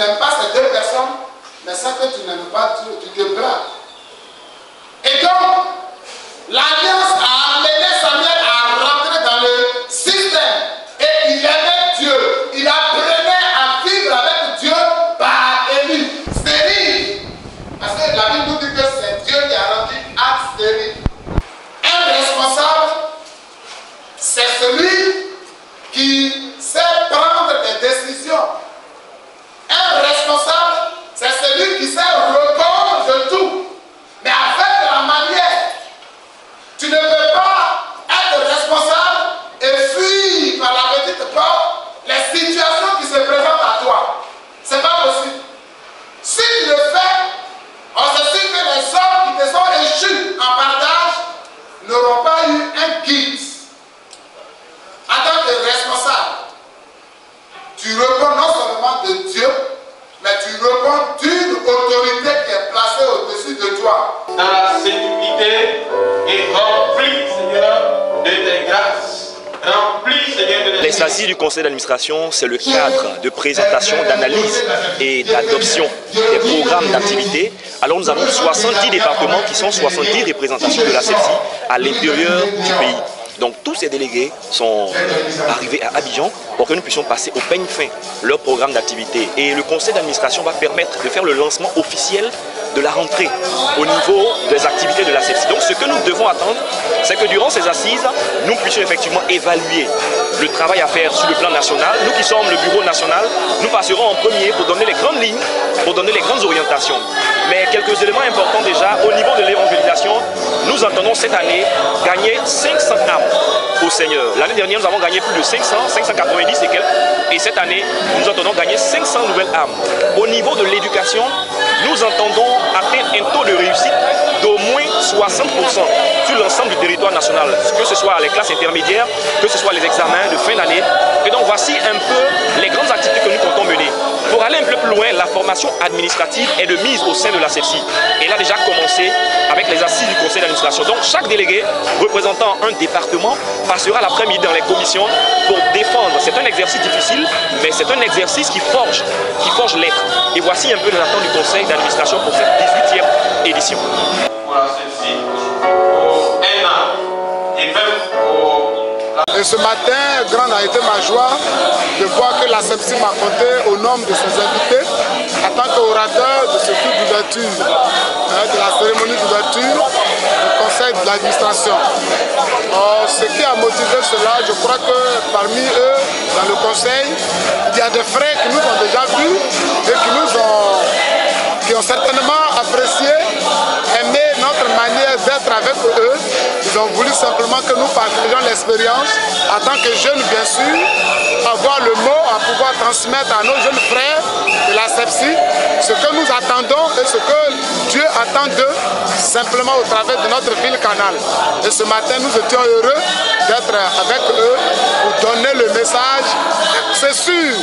n'aimes pas ces deux personnes, mais celles que tu n'aimes pas, tu te braves. Et donc, l'alliance a amené Samuel à rentrer dans le système. Et il aimait Dieu. Il apprenait à vivre avec Dieu par Élie. Stérile. Parce que la Bible nous dit que c'est Dieu qui a rendu acte stérile. Un responsable, c'est celui qui sait prendre des décisions. Un responsable, c'est celui qui sait répondre de tout. Mais avec la manière, tu ne peux pas être responsable et fuir par la petite porte les situations qui se présentent à toi. Ce n'est pas possible. Si tu le fais, on se dit que les hommes qui te sont échus en partage n'auront pas eu un guide. En tant que responsable, tu réponds non seulement de Dieu, mais tu réponds d'une autorité qui est placée au-dessus de toi. Dans la sécurité et remplis, Seigneur, de tes grâces. Remplis, Seigneur, de tes grâces. Les assises du conseil d'administration, c'est le cadre de présentation, d'analyse et d'adoption des programmes d'activité. Alors nous avons 70 départements qui sont 70 représentations de la ACEEPCI à l'intérieur du pays. Donc tous ces délégués sont arrivés à Abidjan pour que nous puissions passer au peigne fin leur programme d'activité. Et le conseil d'administration va permettre de faire le lancement officiel de la rentrée au niveau des activités de l'ACEEPCI. Donc ce que nous devons attendre, c'est que durant ces assises, nous puissions effectivement évaluer le travail à faire sur le plan national. Nous qui sommes le bureau national, nous passerons en premier pour donner les grandes lignes, pour donner les grandes orientations. Mais quelques éléments importants déjà, au niveau de l'évangélisation, nous entendons cette année gagner 500 âmes au Seigneur. L'année dernière, nous avons gagné plus de 500, 590 et quelques. Et cette année, nous entendons gagner 500 nouvelles âmes. Au niveau de l'éducation, nous entendons atteindre un taux de réussite d'au moins 60% sur l'ensemble du territoire national, que ce soit les classes intermédiaires, que ce soit les examens de fin d'année. Et donc voici un peu les grandes activités que nous comptons mener. Pour aller un peu plus loin, la formation administrative est de mise au sein de la ACEEPCI. Elle a déjà commencé avec les assises du conseil d'administration. Donc chaque délégué représentant un département passera l'après-midi dans les commissions pour défendre. C'est un exercice difficile, mais c'est un exercice qui forge l'être. Et voici un peu les attentes du conseil d'administration pour cette 18e édition. Et ce matin, grande a été ma joie de voir que la ACEEPCI m'a compté au nombre de ses invités en tant qu'orateur de ce coup d'ouverture, de la cérémonie d'ouverture du conseil de l'administration. Ce qui a motivé cela, je crois que parmi eux, dans le conseil, il y a des frères qui nous ont déjà vus et qui ont certainement apprécié, aimé notre manière d'être avec eux. Ils ont voulu simplement que nous partagions l'expérience en tant que jeunes, bien sûr, avoir le mot à pouvoir transmettre à nos jeunes frères de la ACEEPCI ce que nous attendons et ce que Dieu attend d'eux, simplement au travers de notre ville canal. Et ce matin, nous étions heureux d'être avec eux pour donner le message. C'est sûr,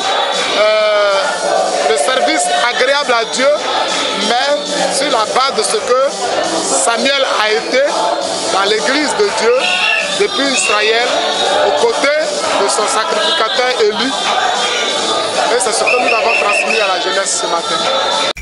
le service agréable à Dieu, mais sur la base de ce que Samuel a été dans l'église de Dieu depuis Israël, aux côtés de son sacrificateur élu. Et c'est ce que nous avons transmis à la jeunesse ce matin.